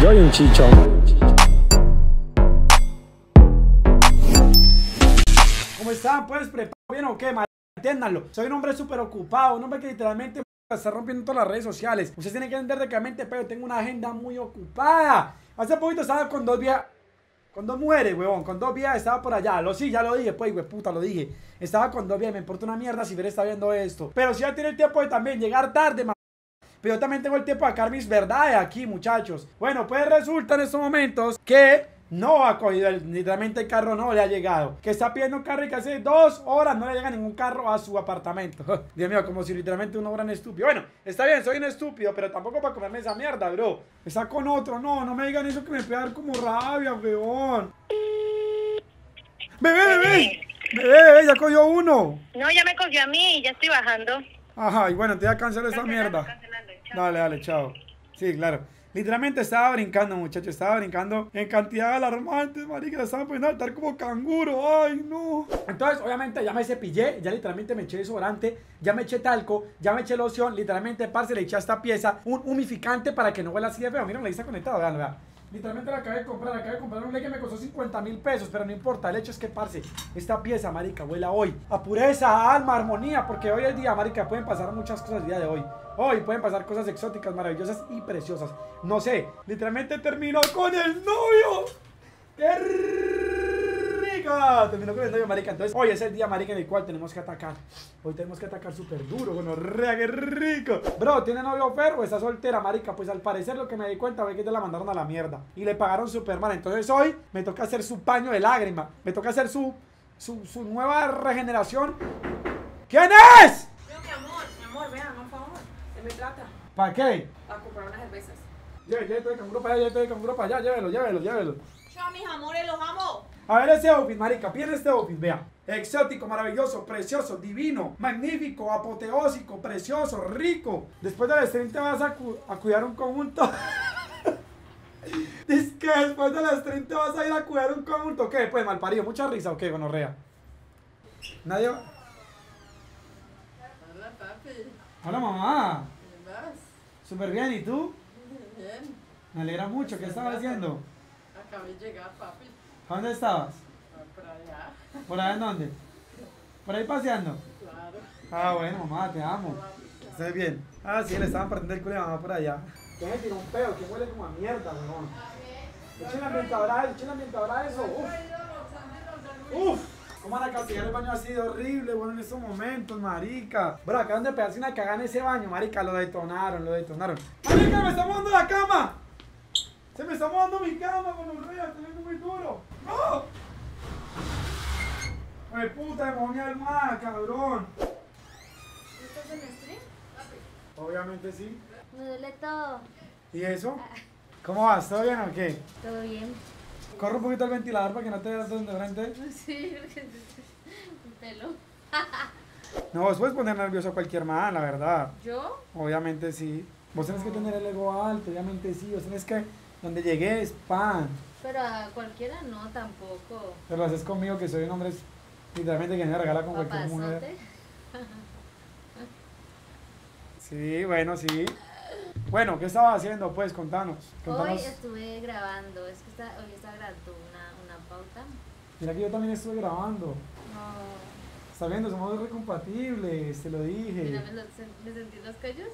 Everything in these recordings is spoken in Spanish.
Yo soy un chichón. ¿Cómo están? Pues preparado bien o qué, entiéndanlo. Soy un hombre súper ocupado, un hombre que literalmente está rompiendo todas las redes sociales. Ustedes tienen que entender de que mente, pero tengo una agenda muy ocupada. Hace poquito estaba con dos viejas. Con dos mujeres, huevón, con dos viejas estaba por allá. Sí, ya lo dije, pues, hueputa, lo dije. Estaba con dos viejas, me importa una mierda si Fer está viendo esto. Pero si ya tiene el tiempo de también llegar tarde, ma. Pero yo también tengo el tiempo de sacar mis verdades aquí, muchachos. Bueno, pues resulta en estos momentos que no ha cogido, literalmente el carro no le ha llegado. Que está pidiendo un carro y que hace 2 horas no le llega ningún carro a su apartamento. Dios mío, como si literalmente uno fuera un estúpido. Bueno, está bien, soy un estúpido, pero tampoco para comerme esa mierda, bro. Está con otro, no me digan eso que me puede dar como rabia, weón. Bebé, ya cogió uno. No, ya me cogió a mí y ya estoy bajando. Ajá, y bueno, te voy a cancelar esa mierda. Chao. Dale, chao. Sí, claro. Literalmente estaba brincando, muchachos. Estaba brincando en cantidad alarmante, marica. La estaban poniendo a saltar como canguro. Ay, no. Entonces, obviamente, ya me cepillé. Ya literalmente me eché desodorante. Ya me eché talco. Ya me eché loción. Literalmente, parce, le eché a esta pieza un humificante para que no huela así de feo. Miren, le está conectado. Vean, vean. Literalmente la acabé de comprar un leque que me costó 50.000 pesos, pero no importa, el hecho es que, parce, esta pieza, marica, vuela hoy a pureza, a alma, armonía, porque hoy es día, marica, pueden pasar muchas cosas el día de hoy. Hoy pueden pasar cosas exóticas, maravillosas y preciosas. No sé, literalmente terminó con el novio. Terminó con el novio, marica. Entonces, hoy es el día, marica, en el cual tenemos que atacar. Hoy tenemos que atacar súper duro. Bueno, rea, qué rico. Bro, ¿tiene novio Fer o está soltera, marica? Pues al parecer lo que me di cuenta fue que te la mandaron a la mierda y le pagaron súper mal. Entonces hoy me toca hacer su paño de lágrimas. Me toca hacer su nueva regeneración. ¿Quién es? No, mi amor, vean, por favor. Se me trata. ¿Para qué? Para comprar unas cervezas. Llévelo de canguro para allá, llévelo. Chao, mis amores, los amo. A ver ese outfit, marica, pierde este outfit, vea. Exótico, maravilloso, precioso, divino, magnífico, apoteósico, precioso, rico. Después de la stream te vas a cuidar un conjunto. Dice que después de la stream te vas a ir a cuidar un conjunto. ¿Qué? Pues malparido, mucha risa, ok, gonorrea. Nadie va. Hola, papi. Hola, mamá. ¿Cómo vas? Súper bien, ¿y tú? Bien. Me alegra mucho, ¿qué estabas haciendo? Acabo de llegar, papi. ¿Dónde estabas? Por allá. ¿Por allá en dónde? ¿Por ahí paseando? Claro. Ah, bueno, mamá, te amo. ¿Estás bien? Ah, sí, le estaban partiendo el culo a mamá por allá. ¿Qué me tiró un pedo? ¿Qué huele como a mierda, weón? Echen la ambientadora a eso. Uf. ¿Cómo van a castigar el baño así de horrible, bueno, en estos momentos, marica? Bro, acaban de pegarse una cagada en ese baño, marica. Lo detonaron. ¡Marica, me está mojando la cama! ¡Se me está mojando mi cama con los reyes! ¡Está viendo muy duro! ¡No! ¡Me puta de momia alma, cabrón! ¿Estás en el stream? Obviamente sí. Me duele todo. ¿Y eso? ¿Cómo vas? ¿Todo bien o qué? Todo bien. Corre un poquito el ventilador para que no te veas de frente. Sí, porque mi pelo. No, vos puedes poner nervioso a cualquier man, la verdad. ¿Yo? Obviamente sí. Vos tenés que tener el ego alto, obviamente sí. Vos tenés que... Donde llegué es pan. Pero a cualquiera no, tampoco. Pero lo haces conmigo, que soy un hombre literalmente que me regala con cualquier mujer. Sí, bueno, sí. Bueno, ¿qué estabas haciendo? Pues, contanos. Hoy estuve grabando, es que hoy estaba grabando una pauta. Mira que yo también estuve grabando. No. Está viendo, somos recompatibles, te lo dije. Mira, ¿me sentí los callos?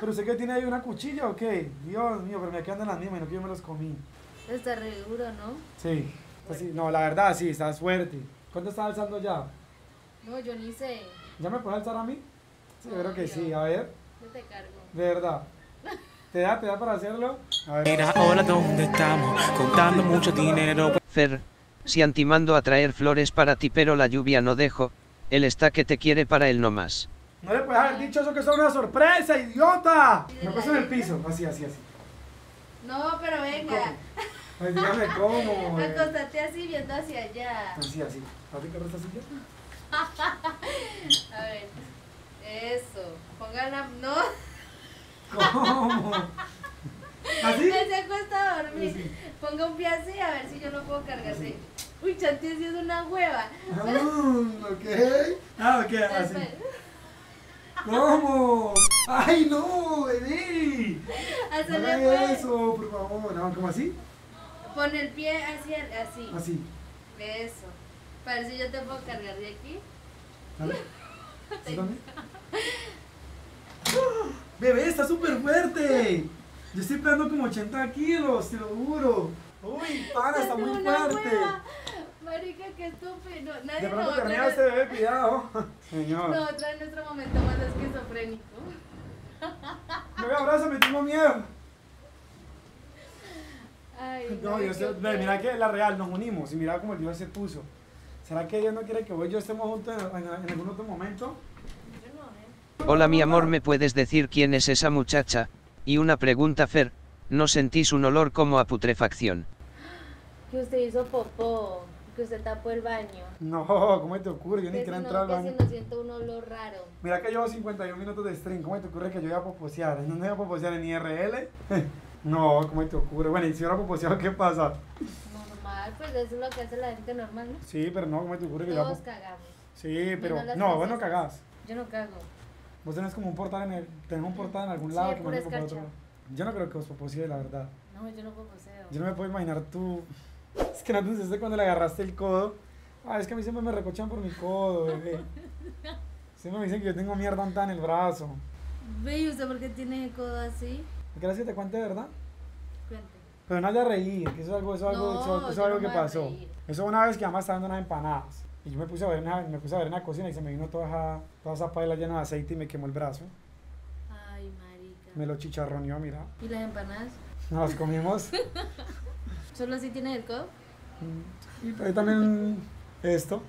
Pero sé que tiene ahí una cuchilla o qué. Dios mío, pero me quedan de las mismas y no que yo me los comí. Está re duro, ¿no? Sí, así, no, la verdad sí, está fuerte. ¿Cuánto estás alzando ya? No, yo ni sé. ¿Ya me puedes alzar a mí? Sí, no, creo que sí, a ver. Yo te cargo. De verdad. ¿Te da para hacerlo? A ver. Mira ahora dónde estamos, contando mucho dinero. Fer, si antimando a traer flores para ti pero la lluvia no dejo, él está que te quiere para él nomás. No le puedes haber dicho eso, que es una sorpresa, idiota. Me puso en el piso, así. No, pero venga. Ay, dígame cómo. Acostate así viendo hacia allá. Así. ¿A ti te resta así? A ver. Eso. Póngala. No. ¿Cómo? ¿Así? Él se acuesta a dormir. Sí. Ponga un pie así a ver si yo no puedo cargarse. Así. Uy, Chanty, así es una hueva. Ok, así. ¿Cómo? ¡Ay, no, bebé! Haga eso, por favor. No, ¿cómo así? Pon el pie hacia así. Así. Eso. Para ver si yo te puedo cargar de aquí. ¿Dale? ¿Sí, dónde? ¡Oh! ¡Bebé, está súper fuerte! Yo estoy pegando como 80 kilos, te lo juro. ¡Uy, pana, está muy fuerte! Hueva. Marica, qué estúpido. Nadie de pronto termina este bebé cuidado. Señor. No, trae nuestro momento más esquizofrénico. Bebé, abrázame, tengo miedo. Ay, no, Dios, mira que la real, nos unimos y mira cómo el Dios se puso. ¿Será que Dios no quiere que vos y yo estemos juntos en algún otro momento? Hola mi amor, ¿me puedes decir quién es esa muchacha? Y una pregunta, Fer, ¿no sentís un olor como a putrefacción? Que usted hizo popó, que usted tapó el baño. No, ¿cómo te ocurre? Yo ni quiero entrar al baño. No siento un olor raro. Mira que llevo 51 minutos de stream, ¿cómo te ocurre que yo iba a poposear? ¿No iba a poposear en IRL? No, ¿cómo te ocurre? Bueno, y si ahora poposeado, ¿qué pasa? Normal, pues eso es lo que hace la gente normal, ¿no? Sí, pero no, ¿cómo te ocurre que yo? Todos cagamos. Sí, pero... No, vos no cagás. Yo no cago. Vos tenés como un portal en el... Tenés un portal en algún lado que me por otro lado. Yo no creo que os poposee, la verdad. No, yo no poposeo. Yo no me puedo imaginar tú... Es que no te pensaste cuando le agarraste el codo. Ah, es que a mí siempre me recochan por mi codo, bebé. Siempre me dicen que yo tengo mierda anta en el brazo. Ve, ¿y usted por qué tiene el codo así? ¿Quieres que te cuente, verdad? Cuente. Pero no has de reír, que eso es algo que pasó. Eso una vez que mamá estaba dando unas empanadas. Y yo me puse a ver en la cocina y se me vino toda esa paila llena de aceite y me quemó el brazo. Ay, marica. Me lo chicharroneó, mira. ¿Y las empanadas? Nos las comimos. ¿Solo así tienes el codo? Y por ahí también esto.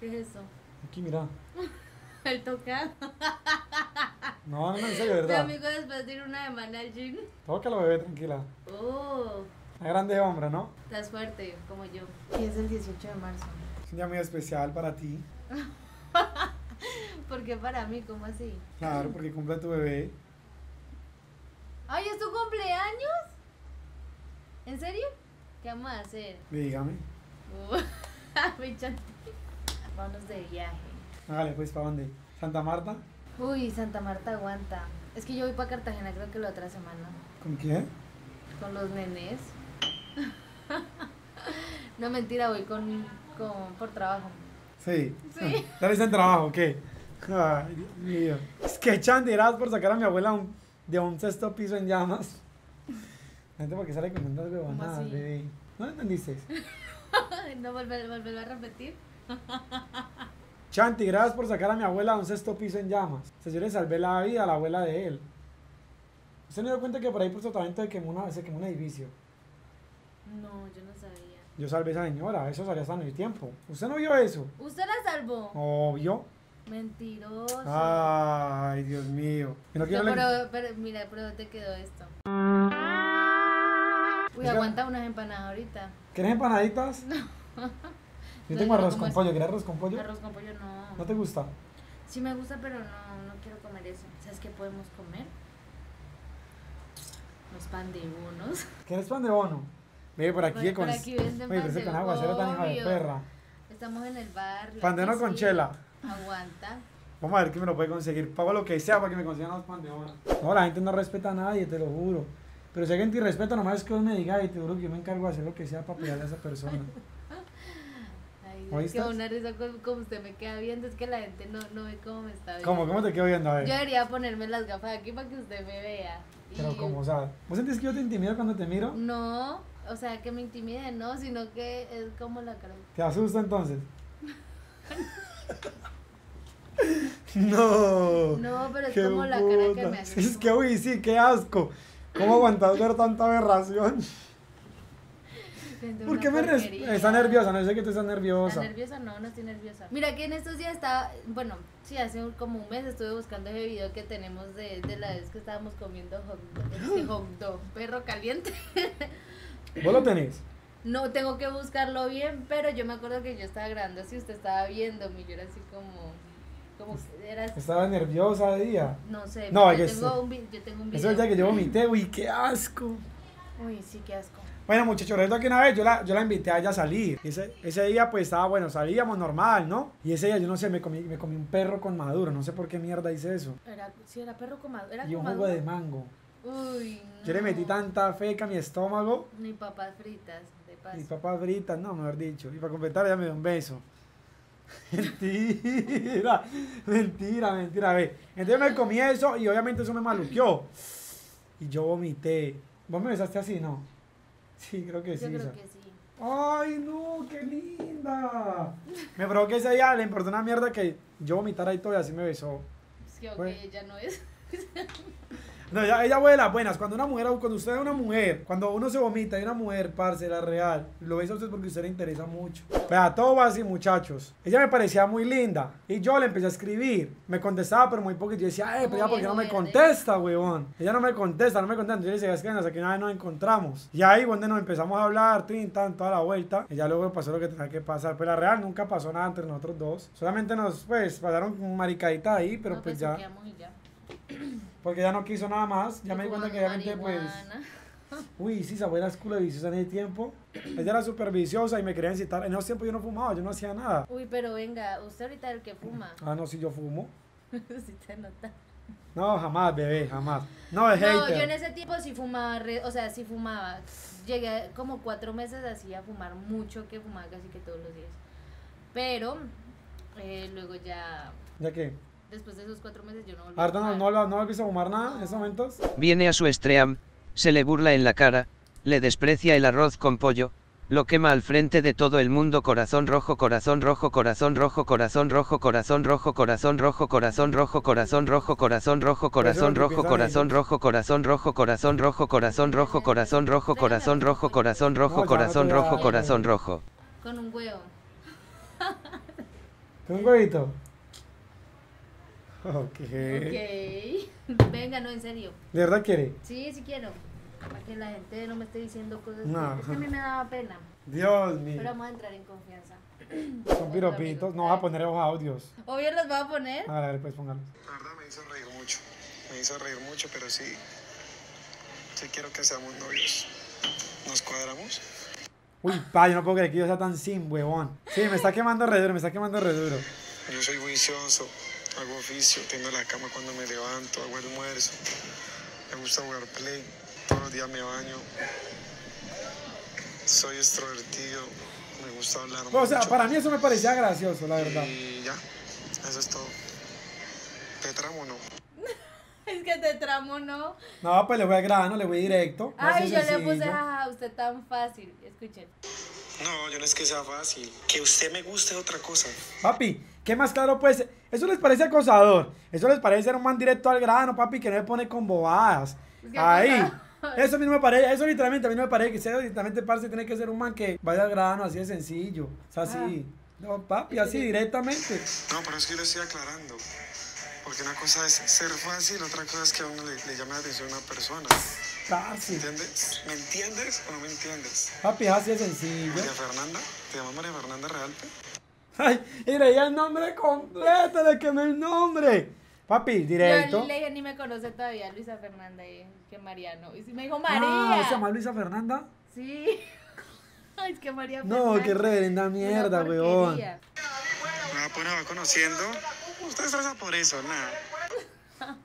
¿Qué es esto? Aquí, mira. El tocado. No, no, en serio, ¿verdad? Mi amigo después de ir una semana al gym. Tócalo, bebé, tranquila. Oh. Una grande hombre, ¿no? Estás fuerte, como yo. Y es el 18 de marzo. Es un día muy especial para ti. ¿Por qué para mí? ¿Cómo así? Claro, porque cumple tu bebé. ¡Ay, es tu cumpleaños! ¿En serio? ¿Qué vamos a hacer? Dígame. Mi Chanty. Vámonos de viaje. Hágale, pues, ¿para dónde? ¿Santa Marta? Uy, Santa Marta aguanta. Es que yo voy para Cartagena, creo que la otra semana. ¿Con quién? Con los nenes. No, mentira, voy por trabajo. Sí. Sí. ¿Estás en trabajo? ¿Qué? Ay, Dios mío. Es que Chanty, eras por sacar a mi abuela de un sexto piso en llamas. La gente porque sale con tantas huevonadas, bebé. ¿No lo entendiste? No, volverlo a repetir. Chanty, gracias por sacar a mi abuela a un sexto piso en llamas. O sea, yo le salvé la vida a la abuela de él. ¿Usted no dio cuenta que por ahí por tratamiento se quemó un edificio? No, yo no sabía. Yo salvé a esa señora, eso salió hasta en el tiempo. ¿Usted no vio eso? ¿Usted la salvó? Obvio. Mentiroso. Ay, Dios mío. Pero mira, pero te quedó esto. Uy, aguanta unas empanadas ahorita. ¿Quieres empanaditas? No. Yo tengo arroz con pollo, ¿quieres arroz con pollo? Arroz con pollo no. ¿No te gusta? Sí me gusta, pero no quiero comer eso. ¿Sabes qué podemos comer? Los pan de bonos. ¿Quieres pan de bono? Ve, por aquí con... Oye, con aguacero tan hija de perra. Estamos en el barrio. Pan de bono con chela. Aguanta. Vamos a ver qué me lo puede conseguir. Pago lo que sea para que me consigan los pan de bono. No, la gente no respeta a nadie, te lo juro. Pero si alguien te respeta, nomás es que vos me digas y te juro que yo me encargo de hacer lo que sea para pegarle a esa persona. Es que una risa como usted me queda viendo, es que la gente no ve cómo me está viendo. ¿Cómo te quedo viendo? A ver. Yo debería ponerme las gafas aquí para que usted me vea. Pero como, o sea, ¿vos sentís que yo te intimido cuando te miro? No, o sea, que me intimide, no, sino que es como la cara. ¿Te asusta entonces? No. No, pero es como la cara que me asusta. Es que, uy, sí, qué asco. ¿Cómo aguantas ver tanta aberración? ¿Por qué me está nerviosa? No sé que tú estás nerviosa. ¿Estás nerviosa? No, no estoy nerviosa. Mira que en estos días estaba, bueno, sí, hace como un mes estuve buscando ese video que tenemos de la vez que estábamos comiendo hot dog, perro caliente. ¿Vos lo tenés? No, tengo que buscarlo bien, pero yo me acuerdo que yo estaba grabando así, usted estaba viendo, yo era así como eras... ¿Estaba nerviosa de día? No sé, no, yo tengo un video. Eso es ya que yo vomité, uy, qué asco. Uy, sí, qué asco. Bueno, muchachos, recuerdo que una vez yo la invité a ella a salir. Ese día, pues, estaba bueno, salíamos normal, ¿no? Y ese día, yo no sé, me comí un perro con maduro. No sé por qué mierda hice eso. Sí, era perro con maduro. Y un jugo de mango. Uy, no. Yo le metí tanta feca a mi estómago. Ni papas fritas, de paso. Ni papas fritas, no, mejor dicho. Y para completar, ella me dio un beso. Mentira, mentira, mentira. A ver, entonces me comí eso y obviamente eso me maluqueó. Y yo vomité. ¿Vos me besaste así, no? Sí, creo que sí. Yo creo que sí. ¡Ay, no! ¡Qué linda! Me provoqué ese día, le importó una mierda que yo vomitara y todo y así me besó. Es que, ok, pues, ella no es. No, ella fue de las buenas. Cuando una mujer, cuando usted es una mujer, cuando uno se vomita y una mujer, parce, la real, lo besa a usted porque a usted le interesa mucho. Pero a todo va así, muchachos. Ella me parecía muy linda y yo le empecé a escribir. Me contestaba, pero muy poco. Yo decía, pero ella, ¿por qué no me contesta, huevón? Ella no me contesta, no me contesta. Entonces yo le decía, es que hasta que una vez nos encontramos. Y ahí, cuando nos empezamos a hablar, toda la vuelta. Ella luego pasó lo que tenía que pasar. Pero la real nunca pasó nada entre nosotros dos. Solamente nos, pues, pasaron maricaditas ahí, pero no, pues ya. Porque ya no quiso nada más, ya me di cuenta que obviamente pues... Uy, sí, se fue a la escuela viciosa en ese tiempo. Ella era súper viciosa y me quería incitar. En esos tiempos yo no fumaba, yo no hacía nada. Uy, pero venga, usted ahorita es el que fuma. Ah, no, sí, yo fumo. Sí te nota. No, jamás, bebé, jamás. No, es hater. No, yo en ese tiempo sí fumaba, o sea, sí fumaba. Llegué como 4 meses así a fumar mucho, que fumaba casi que todos los días. Pero luego ya... ¿Ya qué? Después de esos 4 meses yo no volví a fumar. No quiso fumar nada en esos momentos. Viene a su stream, se le burla en la cara, le desprecia el arroz con pollo, lo quema al frente de todo el mundo. Corazón rojo, corazón rojo, corazón rojo, corazón rojo, corazón rojo, corazón rojo, corazón rojo, corazón rojo, corazón rojo, corazón rojo, corazón rojo, corazón rojo, corazón rojo, corazón rojo, corazón rojo, corazón rojo, corazón rojo, corazón rojo, corazón rojo. Con un huevo. Con un huevito. Okay. Ok. Venga, no, en serio. ¿De verdad quiere? Sí, sí quiero. Para que la gente no me esté diciendo cosas. No. Es que a mí me daba pena. Dios mío. Pero vamos a entrar en confianza. Son piropitos. No vas a poner los audios. Obvio los vas a poner. A ver, pues póngalos. La verdad me hizo reír mucho. Me hizo reír mucho, pero sí. Sí quiero que seamos novios. ¿Nos cuadramos? Uy, pa, yo no puedo creer que yo sea tan sin, huevón. Sí, me está quemando re duro, me está quemando re duro. Yo soy juicioso. Hago oficio, tengo la cama cuando me levanto, hago almuerzo, me gusta jugar play, todos los días me baño, soy extrovertido, me gusta hablar mucho. O sea, para mí eso me parecía gracioso, la verdad. Y ya, eso es todo. ¿Te tramo o no? Es que te tramo no. No, pues le voy al grano, le voy directo. Ay, yo le puse a usted tan fácil, escuchen. No, yo no es que sea fácil, que usted me guste es otra cosa. Papi. ¿Qué más claro puede ser? Eso les parece acosador. Eso les parece ser un man directo al grano, papi, que no me pone con bobadas. Ahí. Eso a mí no me parece. Eso literalmente a mí no me parece. Que sea literalmente, parce, tiene que ser un man que vaya al grano, así de sencillo. O sea, así. No, papi, así directamente. No, pero es que yo lo estoy aclarando. Porque una cosa es ser fácil, otra cosa es que a uno le llame la atención a una persona. Fácil. ¿Entiendes? ¿Me entiendes o no me entiendes? Papi, así de sencillo. María Fernanda, ¿te llamas María Fernanda Realpe? Ay, y leía el nombre completo, le quemé el nombre. Papi, directo. Yo le dije, ni me conoce todavía Luisa Fernanda, que Mariano. Y si me dijo María. Ah, ¿se llama Luisa Fernanda? Sí. Ay, es que María Fernanda. No, qué reverenda mierda, weón. No, pues no va conociendo. Usted estresa por eso, nada.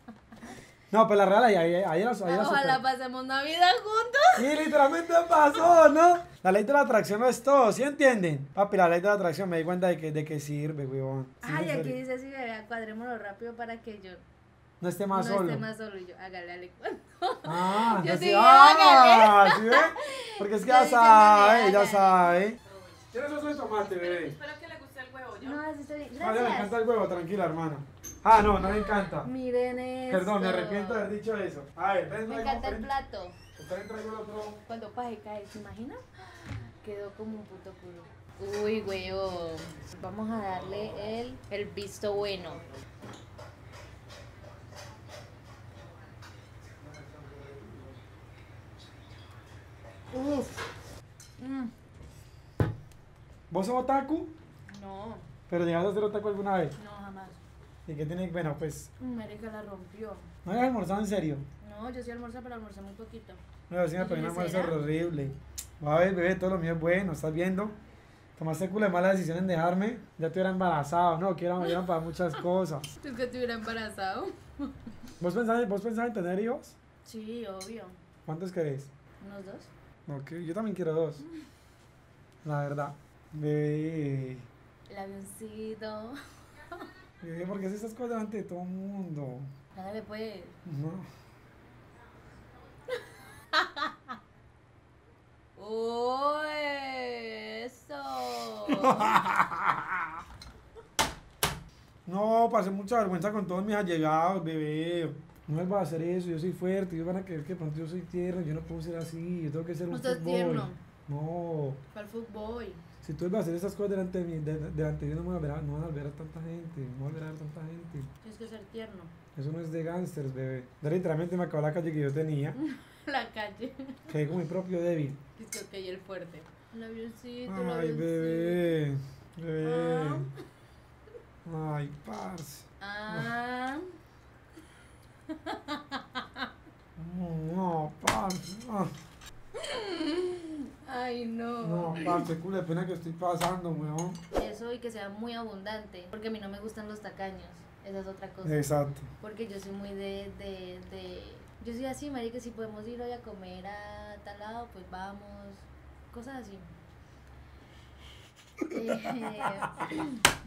No, pero la real ahí era super. Ojalá pasemos Navidad juntos. Sí, literalmente pasó, ¿no? La ley de la atracción no es todo, ¿sí entienden? Papi, la ley de la atracción me di cuenta de que sirve, huevón. Sí, ay, aquí dice, sí, bebé, cuadrémoslo rápido para que yo... No esté más solo. No esté más solo, yo, hágale, cuando. Ah, yo sí, hágale. ¿Sí ve? Porque es que ya sabe, ya sabe. ¿Quieres oso de tomate, bebé? Espero que le guste el huevo, ¿yo? No, así está bien, gracias. Vale, me encanta el huevo, tranquila, hermana. Ah, no, no me encanta. Miren eso. Perdón, me arrepiento de haber dicho eso. A ver, me encanta el plato. Cuando paje cae, ¿se imagina? Quedó como un puto culo. Uy, huevo. Vamos a darle el visto bueno. Uf. ¿Vos sos otaku? No. ¿Pero llegaste a ser otaku alguna vez? No, jamás. ¿Y qué tiene? Bueno, pues... Marica, la rompió. ¿No habías almorzado en serio? No, yo sí almorzaba, pero almorcé muy poquito. No, sí me pegué un almuerzo horrible. Va a ver, bebé, todo lo mío es bueno, ¿estás viendo? Tomaste culo de mala decisión en dejarme. Ya te hubiera embarazado, no, que eran para muchas cosas. ¿Tú que te hubiera embarazado? ¿Vos pensás en tener hijos? Sí, obvio. ¿Cuántos queréis? Unos dos. Ok, yo también quiero dos. La verdad. Bebé. El avioncito. Bebé, ¿por qué se estás cosas delante de todo el mundo? Hágale pues. No. ¡Oh, eso! No, pasé mucha vergüenza con todos mis allegados, bebé. No les va a hacer eso, yo soy fuerte, ellos van a creer que pronto yo soy tierno, yo no puedo ser así, yo tengo que ser un fútbol. No estás tierno. No. Para el fútbol. Si tú vas a hacer esas cosas delante de mí, no me van a ver a tanta gente, Tienes que ser tierno. Eso no es de gángsters, bebé. Yo literalmente me acabó la calle que yo tenía. La calle. Quedé con mi propio débil. Dice que yo el fuerte. El avioncito, el avioncito. Ay, bebé. Bebé. Ah. Ay, parce. Ah. No, parce. No. Ay, no. No, parce, culo de pena que estoy pasando, weón. Eso y que sea muy abundante. Porque a mí no me gustan los tacaños. Esa es otra cosa. Exacto. Porque yo soy muy yo soy así, marica, si podemos ir hoy a comer a tal lado, pues vamos. Cosas así.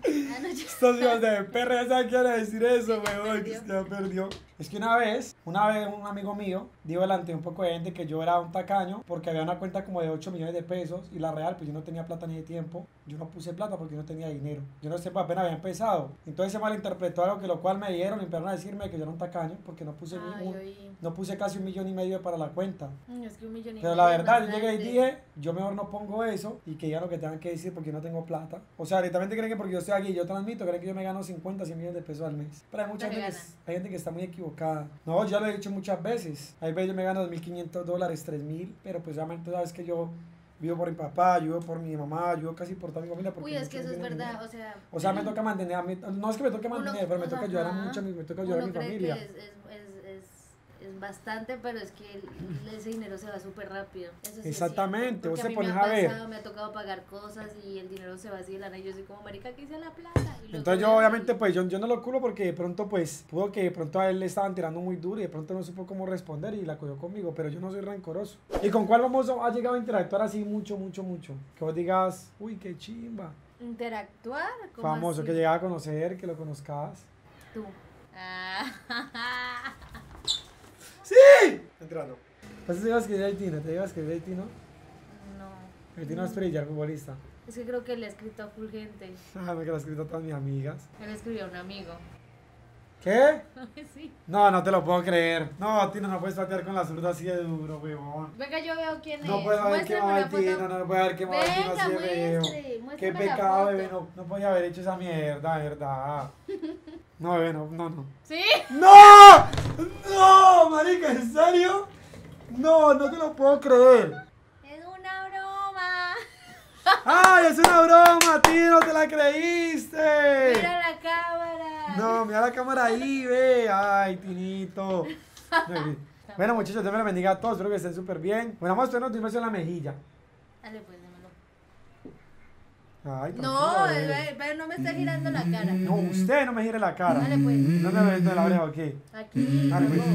Estos hijos de perra, ¿saben qué quiere decir eso, weón? Que se perdió. Es que una vez un amigo mío dijo delante de un poco de gente que yo era un tacaño porque había una cuenta como de 8 millones de pesos y la real, pues yo no tenía plata ni de tiempo. Yo no puse plata porque yo no tenía dinero. Yo no sé, apenas había empezado. Entonces se malinterpretó algo que lo cual me dieron y empezaron a decirme que yo era un tacaño porque no puse no puse casi 1,5 millones para la cuenta. Es que 1,5 millones. Pero la verdad, yo llegué y dije, yo mejor no pongo eso y que digan lo que tengan que decir porque no tengo plata. O sea, literalmente creen que porque yo estoy aquí y yo transmito, creen que yo me gano 50, 100 millones de pesos al mes. Pero hay gente que está muy equivocada. No, ya lo he dicho muchas veces. Hay veces yo me gano $2.500, $3.000, pero pues realmente sabes que yo vivo por mi papá, yo vivo por mi mamá, yo vivo casi por toda mi familia. Uy, es que eso es verdad, o sea, me toca mantener a mí, no es que me toque mantener, pero me toca ayudar a mucha, me toca ayudar a mi familia. Es bastante, pero es que ese dinero se va súper rápido. Eso sí. Exactamente, vos te pones a ver. Me ha tocado pagar cosas y el dinero se va así de la nada. Yo soy como, marica, ¿qué hice la plata? Entonces yo obviamente pues yo no lo culo porque de pronto pues pudo que de pronto a él le estaban tirando muy duro y de pronto no supo cómo responder y la cogió conmigo, pero yo no soy rencoroso. ¿Y con cuál famoso ha llegado a interactuar así mucho? Que vos digas, uy, qué chimba. ¿Interactuar? ¿Cómo famoso, así? Que llegaba a conocer, que lo conozcas. Tú. ¡Sí! Entrando. ¿Entonces te ibas a escribir al Tino? No. El Tino es Perilla, el futbolista. Es que creo que le ha escrito a full gente. Ah, no, que le ha escrito a todas mis amigas. Él escribió a un amigo. ¿Qué? Sí. No, no te lo puedo creer. No, Tino, no puedes patear con la zurda así de duro, weón. Venga, yo veo quién es. No puedo ver qué mal Tino, no puedo ver qué mal Tino así de veo. Qué pecado, bebé, no podía haber hecho esa mierda, verdad. No, bebé, no. ¿Sí? ¡No! ¡No, marica! ¿En serio? No, no te lo puedo creer. Es una broma. ¡Ay, es una broma, tío! ¡No te la creíste! ¡Mira la cámara! No, mira la cámara ahí, ve. ¡Ay, Tinito! Bueno, muchachos, Dios me lo bendiga a todos. Espero que estén súper bien. Bueno, vamos a ponernos un beso en la mejilla. Dale, pues, démelo. Ay, no, pero no me está girando la cara. No, usted no me gire la cara. Dale, pues. No me meto la oreja, ¿ok? Aquí. Dale, pues.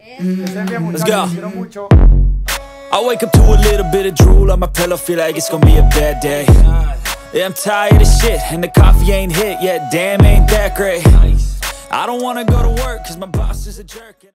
Estén bien, muchachos. Quiero mucho. I wake up to a little bit of drool on my pillow, feel like it's gonna be a bad day. Yeah, I'm tired of shit, and the coffee ain't hit yet, damn, ain't that great. I don't wanna go to work, cause my boss is a jerk.